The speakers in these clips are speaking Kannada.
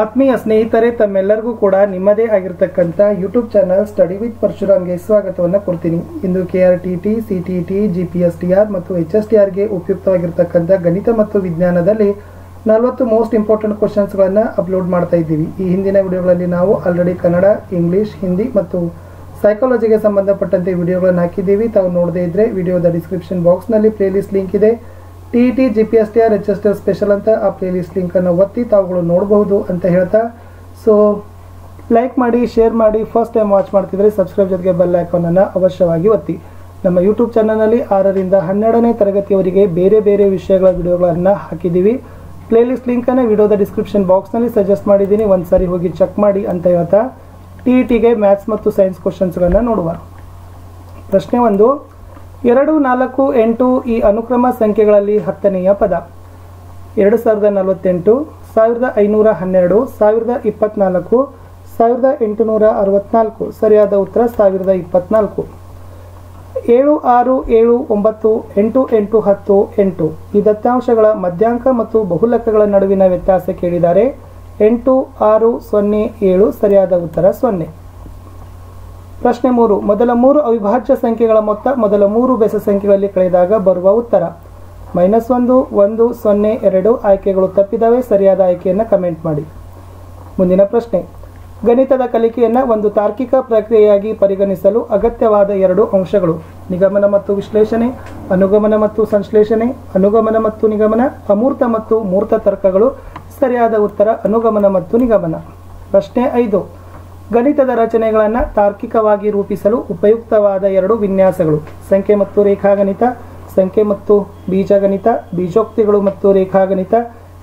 ಆತ್ಮೀಯ ಸ್ನೇಹಿತರೆ, ತಮ್ಮೆಲ್ಲರಿಗೂ ಕೂಡ ನಿಮ್ಮದೇ ಆಗಿರತಕ್ಕಂತ ಯೂಟ್ಯೂಬ್ ಚಾನೆಲ್ ಸ್ಟಡಿ ವಿತ್ ಪರಶುರಾಮ್ಗೆ ಸ್ವಾಗತವನ್ನು ಕೊಡ್ತೀನಿ. ಇಂದು ಕೆಆರ್ಟಿಟಿ, ಸಿಟಿಟಿ, ಜಿಪಿಎಸ್ಟಿಆರ್ ಮತ್ತು ಎಚ್ಎಸ್ಟಿಆರ್ ಗೆ ಉಪಯುಕ್ತವಾಗಿರತಕ್ಕಂತ ಗಣಿತ ಮತ್ತು ವಿಜ್ಞಾನದಲ್ಲಿ 40 ಮೋಸ್ಟ್ ಇಂಪಾರ್ಟೆಂಟ್ ಕ್ವೆಶ್ಚನ್ಸ್ ಗಳನ್ನು ಅಪ್ಲೋಡ್ ಮಾಡ್ತಾ ಇದ್ದೀವಿ. ಈ ಹಿಂದಿನ ವಿಡಿಯೋಗಳಲ್ಲಿ ನಾವು ಆಲ್ರೆಡಿ ಕನ್ನಡ, ಇಂಗ್ಲಿಷ್, ಹಿಂದಿ ಮತ್ತು ಸೈಕಾಲಜಿಗೆ ಸಂಬಂಧಪಟ್ಟಂತೆ ವಿಡಿಯೋಗಳನ್ನು ಹಾಕಿದ್ದೀವಿ. ತಾವು ನೋಡದೇ ಇದ್ರೆ ವಿಡಿಯೋದ ಡಿಸ್ಕ್ರಿಪ್ಷನ್ ಬಾಕ್ಸ್ ನಲ್ಲಿ ಪ್ಲೇಲಿಸ್ಟ್ ಲಿಂಕ್ ಇದೆ. टीईटी जीपीएसटीआर एचएसटीआर स्पेशल अंत आ प्लेलिस्ट लिंक ओत्ति तावुगळु नोडबहुदु अंत हेळ्ता सो लाइक माडि, शेर माडि. फर्स्ट टाइम वाच माड्तिद्रे सब्सक्राइब जोतेगे बेल आइकॉन अन्न अवश्यवागि ओत्ति. नम्म यूट्यूब चैनल नल्लि 6 रिंद 12 ने तरगतिवरेगे बेरे बेरे विषयगळ विडियोगळन्न हाकिदीवि. प्लेलिस्ट लिंक अन्न विडियोद डिस्क्रिप्शन बॉक्स नल्लि सजेस्ट माडिदीनि, ओंद सारी होगि चेक माडि अंत हेळ्ता टीईटी गे मैथ्स मत्तु साइंस क्वेश्चन्स गळन्न नोडोण. प्रश्ने 1 ಎರಡು, ನಾಲ್ಕು, ಎಂಟು ಈ ಅನುಕ್ರಮ ಸಂಖ್ಯೆಗಳಲ್ಲಿ 10ನೆಯ ಪದ 2048, 1512, 1024, 1864. ಸರಿಯಾದ ಉತ್ತರ 1024. 7, 6, 7, 9, 8, 8, 10, 8 ಈ ದತ್ತಾಂಶಗಳ ಮಧ್ಯಾಂಕ ಮತ್ತು ಬಹುಲಕಗಳ ನಡುವಿನ ವ್ಯತ್ಯಾಸ ಕೇಳಿದ್ದಾರೆ. 8, 6, 0, 7 ಸರಿಯಾದ ಉತ್ತರ 0. ಪ್ರಶ್ನೆ 3, ಮೊದಲ 3 ಅವಿಭಾಜ್ಯ ಸಂಖ್ಯೆಗಳ ಮೊತ್ತ ಮೊದಲ 3 ಬೆಸ ಸಂಖ್ಯೆಗಳಲ್ಲಿ ಕಳೆದಾಗ ಬರುವ ಉತ್ತರ -1, 1, 0, 2 ಆಯ್ಕೆಗಳು ತಪ್ಪಿದವೆ. ಸರಿಯಾದ ಆಯ್ಕೆಯನ್ನು ಕಮೆಂಟ್ ಮಾಡಿ. ಮುಂದಿನ ಪ್ರಶ್ನೆ, ಗಣಿತದ ಕಲಿಕೆಯನ್ನು ಒಂದು ತಾರ್ಕಿಕ ಪ್ರಕ್ರಿಯೆಯಾಗಿ ಪರಿಗಣಿಸಲು ಅಗತ್ಯವಾದ 2 ಅಂಶಗಳು: ನಿಗಮನ ಮತ್ತು ವಿಶ್ಲೇಷಣೆ, ಅನುಗಮನ ಮತ್ತು ಸಂಶ್ಲೇಷಣೆ, ಅನುಗಮನ ಮತ್ತು ನಿಗಮನ, ಅಮೂರ್ತ ಮತ್ತು ಮೂರ್ತ ತರ್ಕಗಳು. ಸರಿಯಾದ ಉತ್ತರ ಅನುಗಮನ ಮತ್ತು ನಿಗಮನ. ಪ್ರಶ್ನೆ 5, ಗಣಿತದ ರಚನೆಗಳನ್ನು ತಾರ್ಕಿಕವಾಗಿ ರೂಪಿಸಲು ಉಪಯುಕ್ತವಾದ 2 ವಿನ್ಯಾಸಗಳು: ಸಂಖ್ಯೆ ಮತ್ತು ರೇಖಾಗಣಿತ, ಸಂಖ್ಯೆ ಮತ್ತು ಬೀಜಗಣಿತ, ಬೀಜೋಕ್ತಿಗಳು ಮತ್ತು ರೇಖಾಗಣಿತ,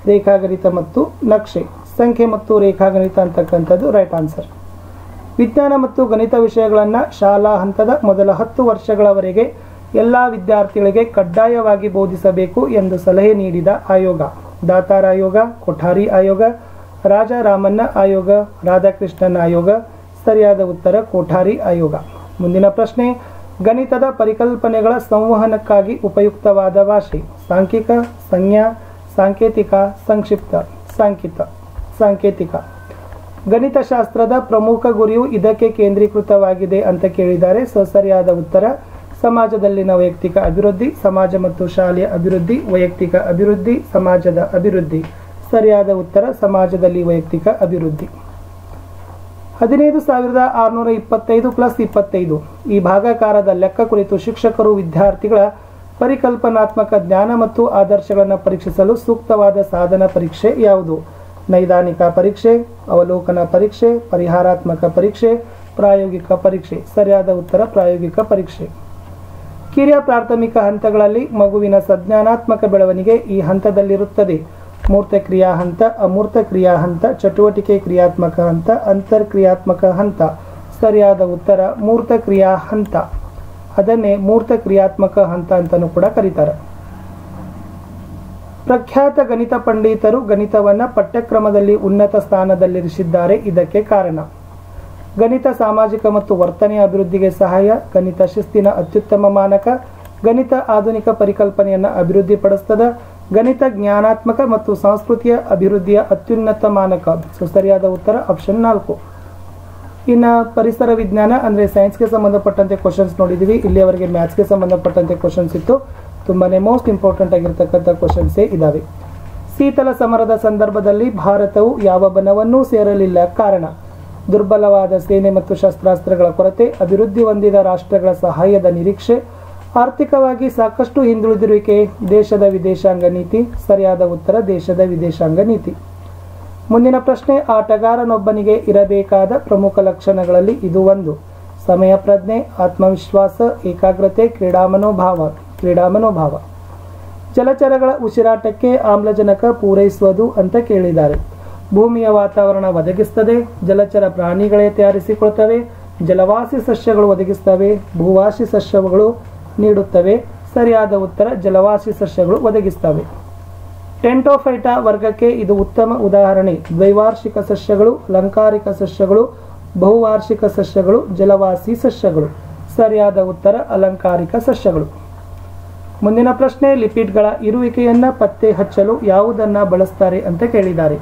ರೇಖಾಗಣಿತ ಮತ್ತು ನಕ್ಷೆ. ಸಂಖ್ಯೆ ಮತ್ತು ರೇಖಾಗಣಿತ ಅಂತಕ್ಕಂಥದ್ದು ರೈಟ್ ಆನ್ಸರ್. ವಿಜ್ಞಾನ ಮತ್ತು ಗಣಿತ ವಿಷಯಗಳನ್ನು ಶಾಲಾ ಹಂತದ ಮೊದಲ 10 ವರ್ಷಗಳವರೆಗೆ ಎಲ್ಲ ವಿದ್ಯಾರ್ಥಿಗಳಿಗೆ ಕಡ್ಡಾಯವಾಗಿ ಬೋಧಿಸಬೇಕು ಎಂದು ಸಲಹೆ ನೀಡಿದ ಆಯೋಗ: ದಾತಾರ ಆಯೋಗ, ಕೊಠಾರಿ ಆಯೋಗ, ರಾಜಾ ರಾಮಣ್ಣ ಆಯೋಗ, ರಾಧಾಕೃಷ್ಣನ್ ಆಯೋಗ. ಸರಿಯಾದ ಉತ್ತರ ಕೋಠಾರಿ ಆಯೋಗ. ಮುಂದಿನ ಪ್ರಶ್ನೆ, ಗಣಿತದ ಪರಿಕಲ್ಪನೆಗಳ ಸಂವಹನಕ್ಕಾಗಿ ಉಪಯುಕ್ತವಾದ ಭಾಷೆ: ಸಾಂಖ್ಯಿಕ, ಸಂಜ್ಞಾ, ಸಾಂಕೇತಿಕ, ಸಂಕ್ಷಿಪ್ತ, ಸಾಂಕೇತಿಕ. ಗಣಿತಶಾಸ್ತ್ರದ ಪ್ರಮುಖ ಗುರಿಯು ಇದಕ್ಕೆ ಕೇಂದ್ರೀಕೃತವಾಗಿದೆ ಅಂತ ಕೇಳಿದ್ದಾರೆ. ಸರಿಯಾದ ಉತ್ತರ ಸಮಾಜದಲ್ಲಿನ ವೈಯಕ್ತಿಕ ಅಭಿವೃದ್ಧಿ, ಸಮಾಜ ಮತ್ತು ಶಾಲೆಯ ಅಭಿವೃದ್ಧಿ, ವೈಯಕ್ತಿಕ ಅಭಿವೃದ್ಧಿ, ಸಮಾಜದ ಅಭಿವೃದ್ಧಿ. ಸರಿಯಾದ ಉತ್ತರ ಸಮಾಜದಲ್ಲಿ ವೈಯಕ್ತಿಕ ಅಭಿವೃದ್ಧಿ. 15625 + 25 ಈ ಭಾಗಾಕಾರದ ಲೆಕ್ಕ ಕುರಿತು ಶಿಕ್ಷಕರು ವಿದ್ಯಾರ್ಥಿಗಳ ಪರಿಕಲ್ಪನಾತ್ಮಕ ಜ್ಞಾನ ಮತ್ತು ಆದರ್ಶಗಳನ್ನು ಪರೀಕ್ಷಿಸಲು ಸೂಕ್ತವಾದ ಸಾಧನ ಪರೀಕ್ಷೆ ಯಾವುದು? ನೈದಾನಿಕ ಪರೀಕ್ಷೆ, ಅವಲೋಕನ ಪರೀಕ್ಷೆ, ಪರಿಹಾರಾತ್ಮಕ ಪರೀಕ್ಷೆ, ಪ್ರಾಯೋಗಿಕ ಪರೀಕ್ಷೆ. ಸರಿಯಾದ ಉತ್ತರ ಪ್ರಾಯೋಗಿಕ ಪರೀಕ್ಷೆ. ಕಿರಿಯ ಪ್ರಾಥಮಿಕ ಹಂತಗಳಲ್ಲಿ ಮಗುವಿನ ಸಂಜ್ಞಾನಾತ್ಮಕ ಬೆಳವಣಿಗೆ ಈ ಹಂತದಲ್ಲಿರುತ್ತದೆ: ಮೂರ್ತ ಕ್ರಿಯಾ ಹಂತ, ಅಮೂರ್ತ ಕ್ರಿಯಾ ಹಂತ, ಚಟುವಟಿಕೆ ಕ್ರಿಯಾತ್ಮಕ ಹಂತ, ಅಂತರ್ಕ್ರಿಯಾತ್ಮಕ ಹಂತ. ಸರಿಯಾದ ಉತ್ತರ ಮೂರ್ತ ಕ್ರಿಯಾ ಹಂತ. ಅದನ್ನೇ ಮೂರ್ತ ಕ್ರಿಯಾತ್ಮಕ ಹಂತ ಅಂತಲೂ ಕೂಡ ಕರೀತಾರೆ. ಪ್ರಖ್ಯಾತ ಗಣಿತ ಪಂಡಿತರು ಗಣಿತವನ್ನು ಪಠ್ಯಕ್ರಮದಲ್ಲಿ ಉನ್ನತ ಸ್ಥಾನದಲ್ಲಿರಿಸಿದ್ದಾರೆ. ಇದಕ್ಕೆ ಕಾರಣ: ಗಣಿತ ಸಾಮಾಜಿಕ ಮತ್ತು ವರ್ತನೆಯ ಅಭಿವೃದ್ಧಿಗೆ ಸಹಾಯ, ಗಣಿತ ಶಿಸ್ತಿನ ಅತ್ಯುತ್ತಮ ಮಾನಕ, ಗಣಿತ ಆಧುನಿಕ ಪರಿಕಲ್ಪನೆಯನ್ನು ಅಭಿವೃದ್ಧಿಪಡಿಸುತ್ತದೆ, ಗಣಿತ ಜ್ಞಾನಾತ್ಮಕ ಮತ್ತು ಸಂಸ್ಕೃತಿಯ ಅಭಿವೃದ್ಧಿಯ ಅತ್ಯುನ್ನತ ಮಾನಕ. ಸರಿಯಾದ ಉತ್ತರ ಆಪ್ಷನ್ 4. ಇನ್ನು ಪರಿಸರ ವಿಜ್ಞಾನ ಅಂದರೆ ಸೈನ್ಸ್ಗೆ ಸಂಬಂಧಪಟ್ಟಂತೆ ಕ್ವಶನ್ಸ್ ನೋಡಿದ್ದೀವಿ. ಇಲ್ಲಿಯವರೆಗೆ ಮ್ಯಾಥ್ಸ್ಗೆ ಸಂಬಂಧಪಟ್ಟಂತೆ ಕ್ವಶನ್ಸ್ ಇತ್ತು. ತುಂಬಾ ಮೋಸ್ಟ್ ಇಂಪಾರ್ಟೆಂಟ್ ಆಗಿರತಕ್ಕಂಥ ಕ್ವಶನ್ಸೇ ಇದ್ದಾವೆ. ಶೀತಲ ಸಮರದ ಸಂದರ್ಭದಲ್ಲಿ ಭಾರತವು ಯಾವ ಬಣವನ್ನೂ ಸೇರಲಿಲ್ಲ. ಕಾರಣ: ದುರ್ಬಲವಾದ ಸೇನೆ ಮತ್ತು ಶಸ್ತ್ರಾಸ್ತ್ರಗಳ ಕೊರತೆ, ಅಭಿವೃದ್ಧಿ ಹೊಂದಿದ ರಾಷ್ಟ್ರಗಳ ಸಹಾಯದ ನಿರೀಕ್ಷೆ, ಆರ್ಥಿಕವಾಗಿ ಸಾಕಷ್ಟು ಹಿಂದುಳಿದಿರುವಿಕೆ, ದೇಶದ ವಿದೇಶಾಂಗ ನೀತಿ. ಸರಿಯಾದ ಉತ್ತರ ದೇಶದ ವಿದೇಶಾಂಗ ನೀತಿ. ಮುಂದಿನ ಪ್ರಶ್ನೆ, ಆಟಗಾರನೊಬ್ಬನಿಗೆ ಇರಬೇಕಾದ ಪ್ರಮುಖ ಲಕ್ಷಣಗಳಲ್ಲಿ ಇದು 1: ಸಮಯ ಪ್ರಜ್ಞೆ, ಆತ್ಮವಿಶ್ವಾಸ, ಏಕಾಗ್ರತೆ, ಕ್ರೀಡಾ ಮನೋಭಾವ. ಜಲಚರಗಳ ಉಸಿರಾಟಕ್ಕೆ ಆಮ್ಲಜನಕ ಪೂರೈಸುವುದು ಅಂತ ಕೇಳಿದ್ದಾರೆ. ಭೂಮಿಯ ವಾತಾವರಣ ಒದಗಿಸುತ್ತದೆ, ಜಲಚರ ಪ್ರಾಣಿಗಳೇ ತಯಾರಿಸಿಕೊಳ್ತವೆ, ಜಲವಾಸಿ ಸಸ್ಯಗಳು ಒದಗಿಸುತ್ತವೆ, ಭೂವಾಸಿ ಸಸ್ಯಗಳು ನೀಡುತ್ತವೆ. ಸರಿಯಾದ ಉತ್ತರ ಜಲವಾಸಿ ಸಸ್ಯಗಳು ಒದಗಿಸುತ್ತವೆ. ಟೆಂಟೋಫೈಟಾ ವರ್ಗಕ್ಕೆ ಇದು ಉತ್ತಮ ಉದಾಹರಣೆ: ದ್ವೈವಾರ್ಷಿಕ ಸಸ್ಯಗಳು, ಅಲಂಕಾರಿಕ ಸಸ್ಯಗಳು, ಬಹುವಾರ್ಷಿಕ ಸಸ್ಯಗಳು, ಜಲವಾಸಿ ಸಸ್ಯಗಳು. ಸರಿಯಾದ ಉತ್ತರ ಅಲಂಕಾರಿಕ ಸಸ್ಯಗಳು. ಮುಂದಿನ ಪ್ರಶ್ನೆ, ಲಿಪಿಡ್ಗಳ ಇರುವಿಕೆಯನ್ನು ಪತ್ತೆ ಹಚ್ಚಲು ಯಾವುದನ್ನು ಬಳಸ್ತಾರೆ ಅಂತ ಕೇಳಿದ್ದಾರೆ.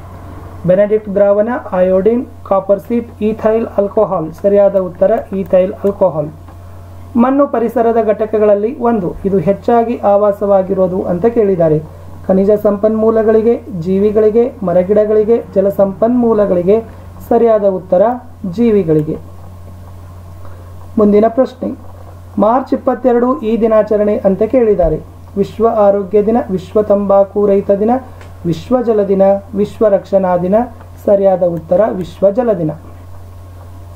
ಬೆನೆಡಿಕ್ಟ್ ದ್ರಾವಣ ಅಯೋಡಿನ್ ಕಾಪರ್ ಸೀಪ್ ಈಥೈಲ್ ಆಲ್ಕೋಹಾಲ್ ಸರಿಯಾದ ಉತ್ತರ ಈಥೈಲ್ ಆಲ್ಕೋಹಾಲ್ ಮಣ್ಣು ಪರಿಸರದ ಘಟಕಗಳಲ್ಲಿ ಒಂದು ಇದು ಹೆಚ್ಚಾಗಿ ಆವಾಸವಾಗಿರೋದು ಅಂತ ಕೇಳಿದ್ದಾರೆ ಖನಿಜ ಸಂಪನ್ಮೂಲಗಳಿಗೆ ಜೀವಿಗಳಿಗೆ ಮರಗಿಡಗಳಿಗೆ ಜಲ ಸಂಪನ್ಮೂಲಗಳಿಗೆ ಸರಿಯಾದ ಉತ್ತರ ಜೀವಿಗಳಿಗೆ ಮುಂದಿನ ಪ್ರಶ್ನೆ ಮಾರ್ಚ್ 22 ಈ ದಿನಾಚರಣೆ ಅಂತ ಕೇಳಿದ್ದಾರೆ ವಿಶ್ವ ಆರೋಗ್ಯ ದಿನ ವಿಶ್ವ ತಂಬಾಕು ರಹಿತ ದಿನ ವಿಶ್ವ ಜಲ ದಿನ ವಿಶ್ವ ರಕ್ಷಣಾ ದಿನ ಸರಿಯಾದ ಉತ್ತರ ವಿಶ್ವ ಜಲ ದಿನ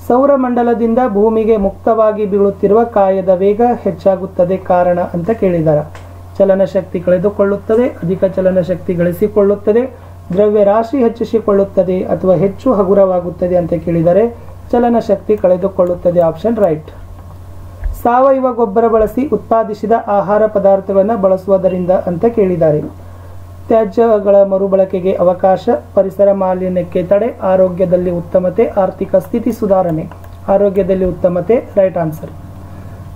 ಸೌರಮಂಡಲದಿಂದ ಭೂಮಿಗೆ ಮುಕ್ತವಾಗಿ ಬೀಳುತ್ತಿರುವ ಕಾಯದ ವೇಗ ಹೆಚ್ಚಾಗುತ್ತದೆ ಕಾರಣ ಅಂತ ಕೇಳಿದ್ದಾರೆ ಚಲನಶಕ್ತಿ ಕಳೆದುಕೊಳ್ಳುತ್ತದೆ ಅಧಿಕ ಚಲನಶಕ್ತಿ ಗಳಿಸಿಕೊಳ್ಳುತ್ತದೆ ದ್ರವ್ಯರಾಶಿ ಹೆಚ್ಚಿಸಿಕೊಳ್ಳುತ್ತದೆ ಅಥವಾ ಹೆಚ್ಚು ಹಗುರವಾಗುತ್ತದೆ ಅಂತ ಕೇಳಿದರೆ ಚಲನಶಕ್ತಿ ಕಳೆದುಕೊಳ್ಳುತ್ತದೆ ಆಪ್ಷನ್ ರೈಟ್ ಸಾವಯವ ಗೊಬ್ಬರ ಬಳಸಿ ಉತ್ಪಾದಿಸಿದ ಆಹಾರ ಪದಾರ್ಥಗಳನ್ನು ಬಳಸುವುದರಿಂದ ಅಂತ ಕೇಳಿದ್ದಾರೆ ತ್ಯಾಜ್ಯಗಳ ಮರುಬಳಕೆಗೆ ಅವಕಾಶ ಪರಿಸರ ಮಾಲಿನ್ಯಕ್ಕೆ ತಡೆ ಆರೋಗ್ಯದಲ್ಲಿ ಉತ್ತಮತೆ ಆರ್ಥಿಕ ಸ್ಥಿತಿ ಸುಧಾರಣೆ ಆರೋಗ್ಯದಲ್ಲಿ ಉತ್ತಮತೆ ರೈಟ್ ಆನ್ಸರ್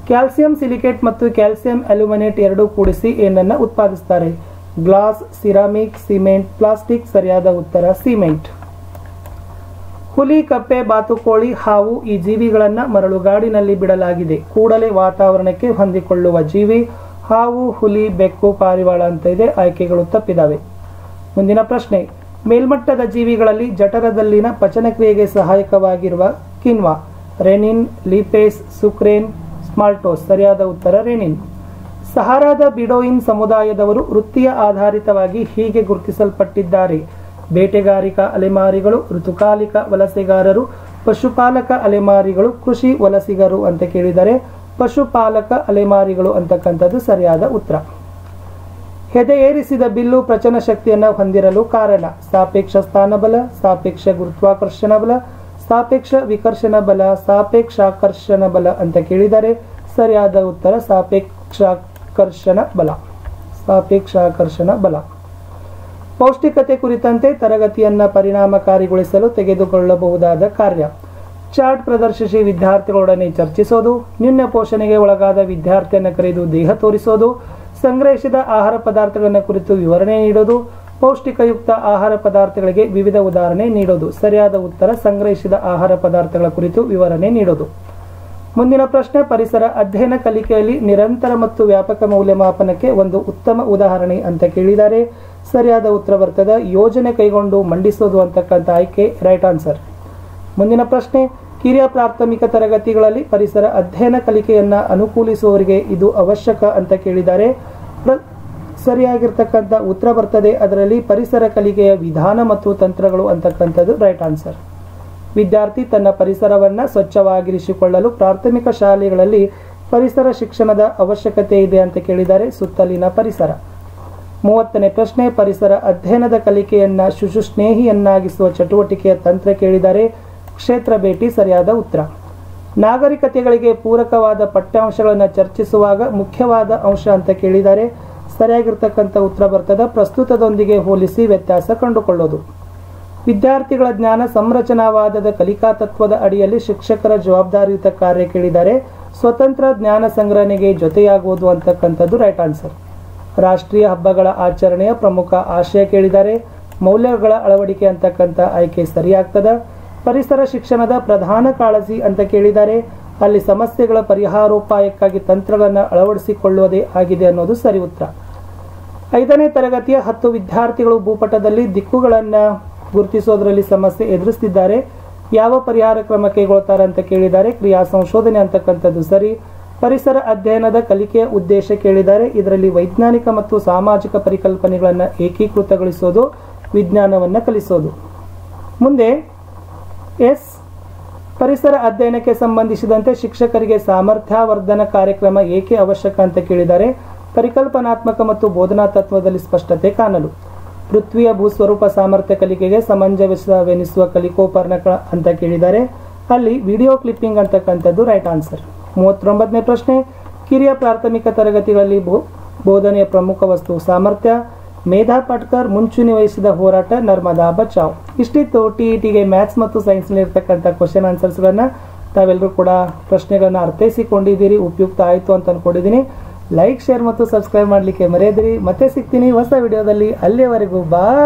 ಕ್ಯಾಲ್ಸಿಯಂ ಸಿಲಿಕೇಟ್ ಮತ್ತು ಕ್ಯಾಲ್ಸಿಯಂ ಅಲ್ಯೂಮಿನೇಟ್ ಎರಡೂ ಕೂಡಿಸಿ ಏನನ್ನು ಉತ್ಪಾದಿಸುತ್ತಾರೆ ಗ್ಲಾಸ್ ಸಿರಾಮಿಕ್ ಸಿಮೆಂಟ್ ಪ್ಲಾಸ್ಟಿಕ್ ಸರಿಯಾದ ಉತ್ತರ ಸಿಮೆಂಟ್ ಹುಲಿ ಕಪ್ಪೆ ಬಾತುಕೋಳಿ ಹಾವು ಈ ಜೀವಿಗಳನ್ನು ಮರಳುಗಾಡಿನಲ್ಲಿ ಬಿಡಲಾಗಿದೆ ಕೂಡಲೇ ವಾತಾವರಣಕ್ಕೆ ಹೊಂದಿಕೊಳ್ಳುವ ಜೀವಿ ಹಾವು ಹುಲಿ ಬೆಕ್ಕು ಪಾರಿವಾಳ ಅಂತ ಇದೆ ಆಯ್ಕೆಗಳು ತಪ್ಪಿದಾವೆ ಮುಂದಿನ ಪ್ರಶ್ನೆ ಮೇಲ್ಮಟ್ಟದ ಜೀವಿಗಳಲ್ಲಿ ಜಠರದಲ್ಲಿನ ಪಚನಕ್ರಿಯೆಗೆ ಸಹಾಯಕವಾಗಿರುವ ಕಿನ್ವಾ ರೆನಿನ್ ಲಿಪೇಸ್ ಸುಕ್ರೇನ್ ಸ್ಮಾಲ್ಟೋಸ್ ಸರಿಯಾದ ಉತ್ತರ ರೆನಿನ್ ಸಹಾರಾದ ಬಿಡೋಯಿನ್ ಸಮುದಾಯದವರು ವೃತ್ತಿಯ ಆಧಾರಿತವಾಗಿ ಹೀಗೆ ಗುರುತಿಸಲ್ಪಟ್ಟಿದ್ದಾರೆ ಬೇಟೆಗಾರಿಕ ಅಲೆಮಾರಿಗಳು ಋತುಕಾಲಿಕ ವಲಸೆಗಾರರು ಪಶುಪಾಲಕ ಅಲೆಮಾರಿಗಳು ಕೃಷಿ ವಲಸಿಗರು ಅಂತ ಕೇಳಿದರೆ ಪಶುಪಾಲಕ ಅಲೆಮಾರಿಗಳು ಅಂತಕ್ಕಂಥದ್ದು ಸರಿಯಾದ ಉತ್ತರ ಹೆದೆ ಏರಿಸಿದ ಬಿಲ್ಲು ಪ್ರಚನ ಶಕ್ತಿಯನ್ನು ಹೊಂದಿರಲು ಕಾರಣ ಸಾಪೇಕ್ಷ ಸ್ಥಾನಬಲ ಸಾಪೇಕ್ಷ ಗುರುತ್ವಾಕರ್ಷಣ ಬಲ ಸಾಪೇಕ್ಷ ವಿಕರ್ಷಣ ಬಲ ಸಾಪೇಕ್ಷಾಕರ್ಷಣ ಬಲ ಅಂತ ಕೇಳಿದರೆ ಸರಿಯಾದ ಉತ್ತರ ಸಾಪೇಕ್ಷಾಕರ್ಷಣ ಬಲ ಸಾಪೇಕ್ಷಾಕರ್ಷಣ ಬಲ ಪೌಷ್ಟಿಕತೆ ಕುರಿತಂತೆ ತರಗತಿಯನ್ನು ಪರಿಣಾಮಕಾರಿಗೊಳಿಸಲು ತೆಗೆದುಕೊಳ್ಳಬಹುದಾದ ಕಾರ್ಯ ಚಾರ್ಟ್ ಪ್ರದರ್ಶಿಸಿ ವಿದ್ಯಾರ್ಥಿಗಳೊಡನೆ ಚರ್ಚಿಸೋದು ನಿನ್ನೆ ಪೋಷಣೆಗೆ ಒಳಗಾದ ವಿದ್ಯಾರ್ಥಿಯನ್ನು ಕರೆದು ದೇಹ ತೋರಿಸೋದು ಸಂಗ್ರಹಿಸಿದ ಆಹಾರ ಪದಾರ್ಥಗಳನ್ನು ಕುರಿತು ವಿವರಣೆ ನೀಡೋದು ಪೌಷ್ಟಿಕಯುಕ್ತ ಆಹಾರ ಪದಾರ್ಥಗಳಿಗೆ ವಿವಿಧ ಉದಾಹರಣೆ ನೀಡೋದು ಸರಿಯಾದ ಉತ್ತರ ಸಂಗ್ರಹಿಸಿದ ಆಹಾರ ಪದಾರ್ಥಗಳ ಕುರಿತು ವಿವರಣೆ ನೀಡೋದು ಮುಂದಿನ ಪ್ರಶ್ನೆ ಪರಿಸರ ಅಧ್ಯಯನ ಕಲಿಕೆಯಲ್ಲಿ ನಿರಂತರ ಮತ್ತು ವ್ಯಾಪಕ ಮೌಲ್ಯಮಾಪನಕ್ಕೆ ಒಂದು ಉತ್ತಮ ಉದಾಹರಣೆ ಅಂತ ಕೇಳಿದ್ದಾರೆ ಸರಿಯಾದ ಉತ್ತರ ಬರ್ತದೆ ಯೋಜನೆ ಕೈಗೊಂಡು ಮಂಡಿಸೋದು ಅಂತಕ್ಕಂಥ ಆಯ್ಕೆ ರೈಟ್ ಆನ್ಸರ್ ಮುಂದಿನ ಪ್ರಶ್ನೆ ಕಿರಿಯ ಪ್ರಾಥಮಿಕ ತರಗತಿಗಳಲ್ಲಿ ಪರಿಸರ ಅಧ್ಯಯನ ಕಲಿಕೆಯನ್ನು ಅನುಕೂಲಿಸುವವರಿಗೆ ಇದು ಅವಶ್ಯಕ ಅಂತ ಕೇಳಿದ್ದಾರೆ ಸರಿಯಾಗಿರ್ತಕ್ಕಂಥ ಉತ್ತರ ಬರ್ತದೆ ಅದರಲ್ಲಿ ಪರಿಸರ ಕಲಿಕೆಯ ವಿಧಾನ ಮತ್ತು ತಂತ್ರಗಳು ಅಂತಕ್ಕಂಥದ್ದು ರೈಟ್ ಆನ್ಸರ್ ವಿದ್ಯಾರ್ಥಿ ತನ್ನ ಪರಿಸರವನ್ನು ಸ್ವಚ್ಛವಾಗಿರಿಸಿಕೊಳ್ಳಲು ಪ್ರಾಥಮಿಕ ಶಾಲೆಗಳಲ್ಲಿ ಪರಿಸರ ಶಿಕ್ಷಣದ ಅವಶ್ಯಕತೆ ಇದೆ ಅಂತ ಕೇಳಿದ್ದಾರೆ ಸುತ್ತಲಿನ ಪರಿಸರ 30ನೇ ಪ್ರಶ್ನೆ ಪರಿಸರ ಅಧ್ಯಯನದ ಕಲಿಕೆಯನ್ನು ಶಿಶುಸ್ನೇಹಿಯನ್ನಾಗಿಸುವ ಚಟುವಟಿಕೆಯ ತಂತ್ರ ಕೇಳಿದ್ದಾರೆ ಕ್ಷೇತ್ರ ಭೇಟಿ ಸರಿಯಾದ ಉತ್ತರ ನಾಗರಿಕತೆಗಳಿಗೆ ಪೂರಕವಾದ ಪಠ್ಯಾಂಶಗಳನ್ನು ಚರ್ಚಿಸುವಾಗ ಮುಖ್ಯವಾದ ಅಂಶ ಅಂತ ಕೇಳಿದ್ದಾರೆ ಸರಿಯಾಗಿರ್ತಕ್ಕಂಥ ಉತ್ತರ ಬರ್ತದ ಪ್ರಸ್ತುತದೊಂದಿಗೆ ಹೋಲಿಸಿ ವ್ಯತ್ಯಾಸ ಕಂಡುಕೊಳ್ಳೋದು ವಿದ್ಯಾರ್ಥಿಗಳ ಜ್ಞಾನ ಸಂರಚನಾವಾದದ ಕಲಿಕಾ ತತ್ವದ ಅಡಿಯಲ್ಲಿ ಶಿಕ್ಷಕರ ಜವಾಬ್ದಾರಿಯುತ ಕಾರ್ಯ ಕೇಳಿದ್ದಾರೆ ಸ್ವತಂತ್ರ ಜ್ಞಾನ ಸಂಗ್ರಹಣೆಗೆ ಜೊತೆಯಾಗುವುದು ಅಂತಕ್ಕಂಥದ್ದು ರೈಟ್ ಆನ್ಸರ್ ರಾಷ್ಟ್ರೀಯ ಹಬ್ಬಗಳ ಆಚರಣೆಯ ಪ್ರಮುಖ ಆಶಯ ಕೇಳಿದ್ದಾರೆ ಮೌಲ್ಯಗಳ ಅಳವಡಿಕೆ ಅಂತಕ್ಕಂಥ ಆಯ್ಕೆ ಸರಿಯಾಗ್ತದೆ ಪರಿಸರ ಶಿಕ್ಷಣದ ಪ್ರಧಾನ ಕಾಳಜಿ ಅಂತ ಕೇಳಿದ್ದಾರೆ ಅಲ್ಲಿ ಸಮಸ್ಯೆಗಳ ಪರಿಹಾರೋಪಾಯಕ್ಕಾಗಿ ತಂತ್ರಗಳನ್ನು ಅಳವಡಿಸಿಕೊಳ್ಳುವುದೇ ಆಗಿದೆ ಅನ್ನೋದು ಸರಿ ಉತ್ತರ 5ನೇ ತರಗತಿಯ 10 ವಿದ್ಯಾರ್ಥಿಗಳು ಭೂಪಟದಲ್ಲಿ ದಿಕ್ಕುಗಳನ್ನು ಗುರುತಿಸೋದರಲ್ಲಿ ಸಮಸ್ಯೆ ಎದುರಿಸ್ತಿದ್ದಾರೆ ಯಾವ ಪರಿಹಾರ ಕ್ರಮ ಕೈಗೊಳ್ತಾರೆ ಅಂತ ಕೇಳಿದ್ದಾರೆ ಕ್ರಿಯಾ ಸಂಶೋಧನೆ ಅಂತಕ್ಕಂಥದ್ದು ಸರಿ ಪರಿಸರ ಅಧ್ಯಯನದ ಕಲಿಕೆಯ ಉದ್ದೇಶ ಕೇಳಿದ್ದಾರೆ ಇದರಲ್ಲಿ ವೈಜ್ಞಾನಿಕ ಮತ್ತು ಸಾಮಾಜಿಕ ಪರಿಕಲ್ಪನೆಗಳನ್ನು ಏಕೀಕೃತಗೊಳಿಸೋದು ವಿಜ್ಞಾನವನ್ನು ಕಲಿಸೋದು ಮುಂದೆ ಎಸ್ ಪರಿಸರ ಅಧ್ಯಯನಕ್ಕೆ ಸಂಬಂಧಿಸಿದಂತೆ ಶಿಕ್ಷಕರಿಗೆ ಸಾಮರ್ಥ್ಯವರ್ಧನ ಕಾರ್ಯಕ್ರಮ ಏಕೆ ಅವಶ್ಯಕ ಅಂತ ಕೇಳಿದ್ದಾರೆ ಪರಿಕಲ್ಪನಾತ್ಮಕ ಮತ್ತು ಬೋಧನಾ ತತ್ವದಲ್ಲಿ ಸ್ಪಷ್ಟತೆ ಕಾಣಲು ಪೃಥ್ವಿಯ ಭೂಸ್ವರೂಪ ಸಾಮರ್ಥ್ಯ ಕಲಿಕೆಗೆ ಸಮಂಜಸವೆನಿಸುವ ಕಲಿಕೋಪಕರಣ ಅಂತ ಕೇಳಿದ್ದಾರೆ ಅಲ್ಲಿ ವಿಡಿಯೋ ಕ್ಲಿಪ್ಪಿಂಗ್ ಅಂತಕ್ಕಂಥದ್ದು ರೈಟ್ ಆನ್ಸರ್ 39ನೇ ಪ್ರಶ್ನೆ ಕಿರಿಯ ಪ್ರಾಥಮಿಕ ತರಗತಿಗಳಲ್ಲಿ ಬೋಧನೆಯ ಪ್ರಮುಖ ವಸ್ತು ಸಾಮರ್ಥ್ಯ ಮೇಧಾ ಪಟ್ಕರ್ ಮುಂಚೂಣಿ ವಹಿಸಿದ ಹೋರಾಟ ನರ್ಮದಾ ಬಚಾವ್ ಇಷ್ಟಿತ್ತು ಟಿಇಟಿಗೆ ಮ್ಯಾಥ್ಸ್ ಮತ್ತು ಸೈನ್ಸ್ನಲ್ಲಿ ಇರ್ತಕ್ಕಂಥ ಕ್ವಶನ್ ಆನ್ಸರ್ಸ್ಗಳನ್ನು ತಾವೆಲ್ಲರೂ ಕೂಡ ಪ್ರಶ್ನೆಗಳನ್ನು ಅರ್ಥೈಸಿಕೊಂಡಿದ್ದೀರಿ ಉಪಯುಕ್ತ ಆಯಿತು ಅಂತ ಅಂದ್ಕೊಂಡಿದ್ದೀನಿ ಲೈಕ್ ಶೇರ್ ಮತ್ತು ಸಬ್ಸ್ಕ್ರೈಬ್ ಮಾಡಲಿಕ್ಕೆ ಮರೆಯದಿರಿ ಮತ್ತೆ ಸಿಗ್ತೀನಿ ಹೊಸ ವಿಡಿಯೋದಲ್ಲಿ ಅಲ್ಲಿಯವರೆಗೂ ಬಾಯ್